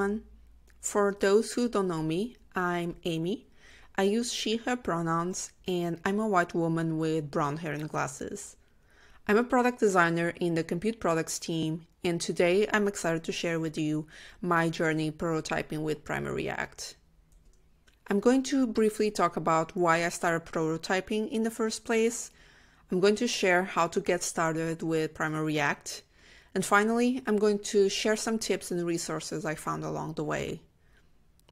everyone. For those who don't know me, I'm Amy. I use she/her pronouns, and I'm a white woman with brown hair and glasses. I'm a product designer in the Compute Products team, and today I'm excited to share with you my journey prototyping with Primer React. I'm going to briefly talk about why I started prototyping in the first place. I'm going to share how to get started with Primer React. And finally, I'm going to share some tips and resources I found along the way.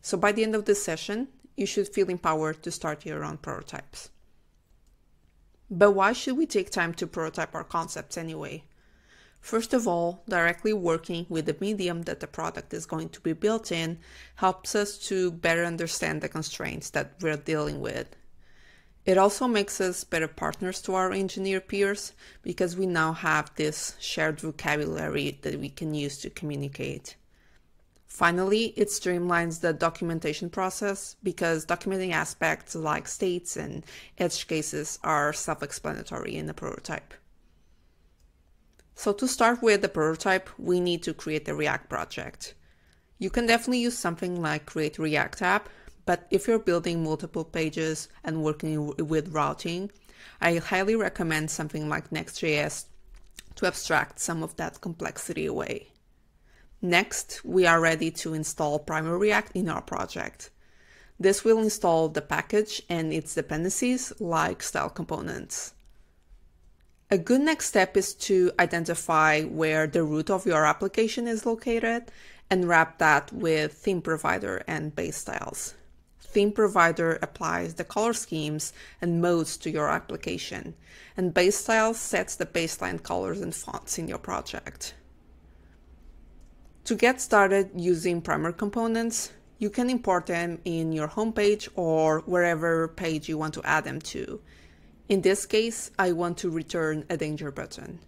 So by the end of this session, you should feel empowered to start your own prototypes. But why should we take time to prototype our concepts anyway? First of all, directly working with the medium that the product is going to be built in helps us to better understand the constraints that we're dealing with. It also makes us better partners to our engineer peers because we now have this shared vocabulary that we can use to communicate. Finally, it streamlines the documentation process because documenting aspects like states and edge cases are self-explanatory in the prototype. So to start with the prototype, we need to create a React project. You can definitely use something like create-react-app, but if you're building multiple pages and working with routing, I highly recommend something like Next.js to abstract some of that complexity away. Next, we are ready to install Primer React in our project. This will install the package and its dependencies like style components. A good next step is to identify where the root of your application is located and wrap that with ThemeProvider and BaseStyles. ThemeProvider applies the color schemes and modes to your application, and BaseStyle sets the baseline colors and fonts in your project. To get started using Primer components, you can import them in your homepage or wherever page you want to add them to. In this case, I want to return a danger button.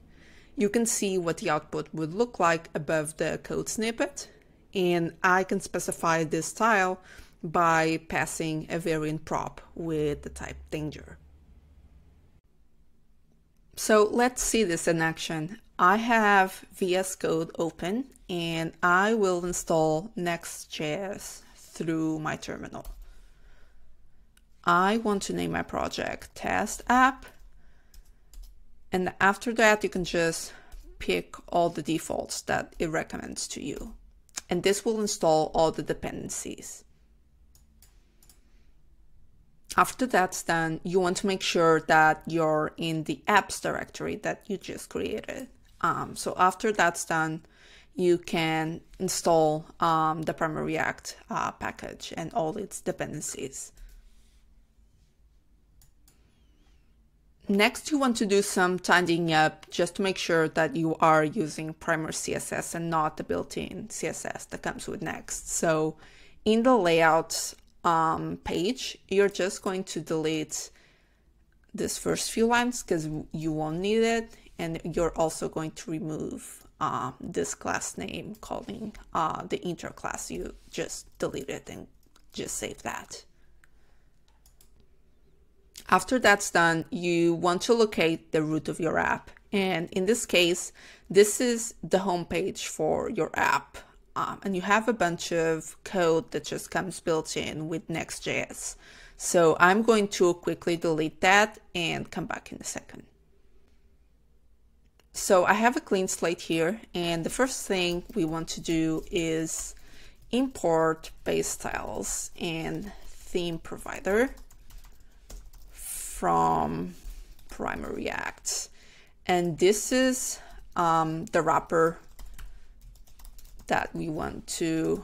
You can see what the output would look like above the code snippet, and I can specify this style by passing a variant prop with the type danger. So let's see this in action. I have VS Code open and I will install Next.js through my terminal. I want to name my project Test App, and after that you can just pick all the defaults that it recommends to you. And this will install all the dependencies. After that's done, you want to make sure that you're in the apps directory that you just created. So after that's done, you can install the Primer React package and all its dependencies. Next, you want to do some tidying up just to make sure that you are using Primer CSS and not the built-in CSS that comes with Next. So in the layout page, you're just going to delete this first few lines because you won't need it, and you're also going to remove this class name calling the interclass you just deleted, and just save that. After that's done, you want to locate the root of your app, and in this case, this is the home page for your app. And you have a bunch of code that just comes built in with Next.js. So I'm going to quickly delete that and come back in a second. So I have a clean slate here, and the first thing we want to do is import BaseStyles and ThemeProvider from Primer React. And this is the wrapper that we want to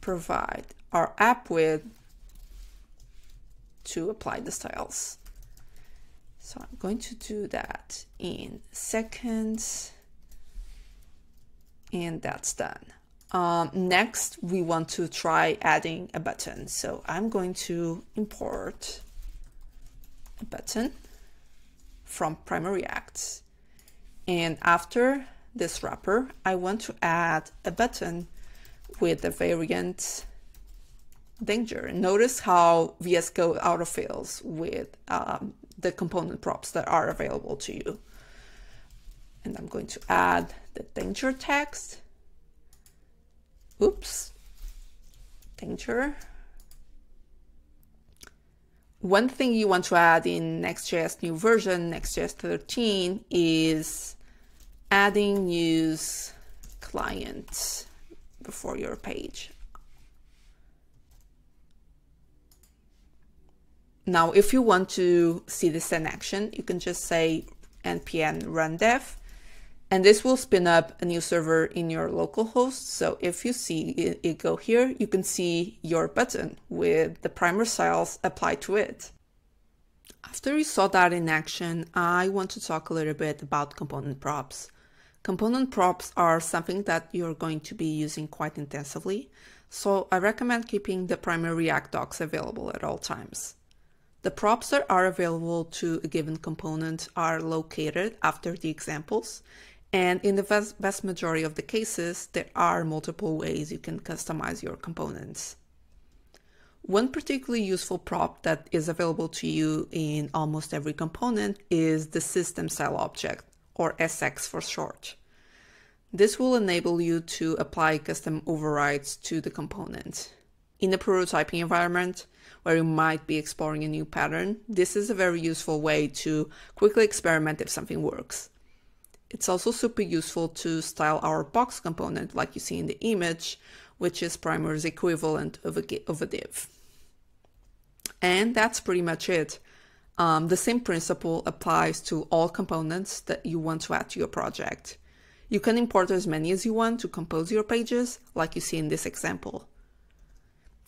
provide our app with to apply the styles. So I'm going to do that in seconds, and that's done. Next, we want to try adding a button. So I'm going to import a button from Primer React, and after this wrapper, I want to add a button with the variant danger. Notice how VS Code autofills with the component props that are available to you. And I'm going to add the danger text oops, picture. One thing you want to add in Next.js new version, Next.js 13, is adding use client before your page. Now, if you want to see this in action, you can just say npm run dev, and this will spin up a new server in your localhost. So if you see it go here, you can see your button with the primer styles applied to it. After you saw that in action, I want to talk a little bit about component props. Component props are something that you're going to be using quite intensively, so I recommend keeping the Primer React docs available at all times. The props that are available to a given component are located after the examples, and in the vast majority of the cases, there are multiple ways you can customize your components. One particularly useful prop that is available to you in almost every component is the system style object, or SX for short. This will enable you to apply custom overrides to the component. In a prototyping environment where you might be exploring a new pattern, this is a very useful way to quickly experiment if something works. It's also super useful to style our box component like you see in the image, which is Primer's equivalent of a div. And that's pretty much it. The same principle applies to all components that you want to add to your project. You can import as many as you want to compose your pages, like you see in this example.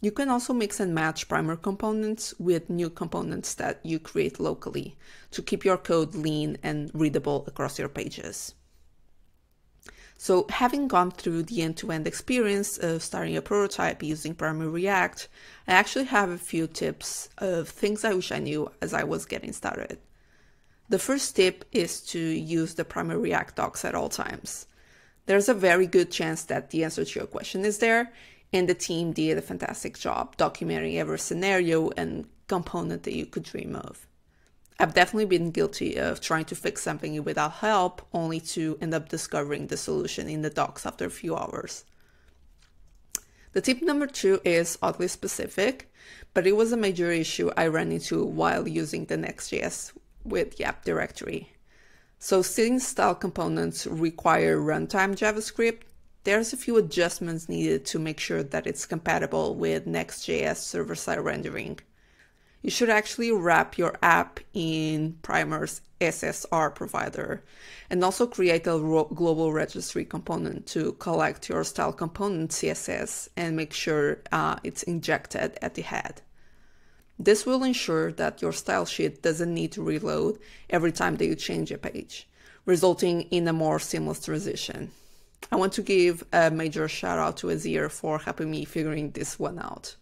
You can also mix and match Primer components with new components that you create locally to keep your code lean and readable across your pages. So having gone through the end-to-end experience of starting a prototype using Primer React, I actually have a few tips of things I wish I knew as I was getting started. The first tip is to use the Primer React docs at all times. There's a very good chance that the answer to your question is there, and the team did a fantastic job documenting every scenario and component that you could dream of. I've definitely been guilty of trying to fix something without help, only to end up discovering the solution in the docs after a few hours. The tip number 2 is oddly specific, but it was a major issue I ran into while using the Next.js with the app directory. So since style components require runtime JavaScript, there's a few adjustments needed to make sure that it's compatible with Next.js server-side rendering. You should actually wrap your app in Primer's SSR provider and also create a global registry component to collect your style component CSS and make sure it's injected at the head. This will ensure that your style sheet doesn't need to reload every time that you change a page, resulting in a more seamless transition. I want to give a major shout out to Azir for helping me figuring this one out.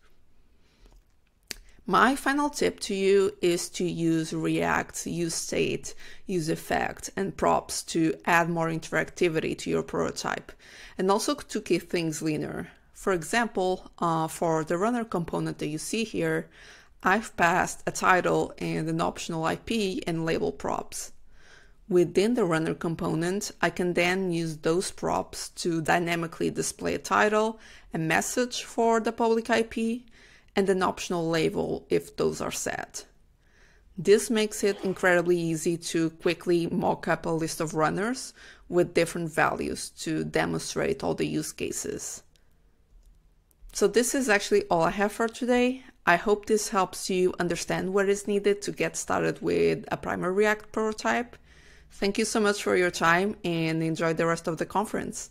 My final tip to you is to use React, UseState, UseEffect, and props to add more interactivity to your prototype, and also to keep things leaner. For example, for the runner component that you see here, I've passed a title and an optional IP and label props. Within the runner component, I can then use those props to dynamically display a title, a message for the public IP, and an optional label if those are set. This makes it incredibly easy to quickly mock up a list of runners with different values to demonstrate all the use cases. So this is actually all I have for today. I hope this helps you understand what is needed to get started with a Primer React prototype. Thank you so much for your time and enjoy the rest of the conference.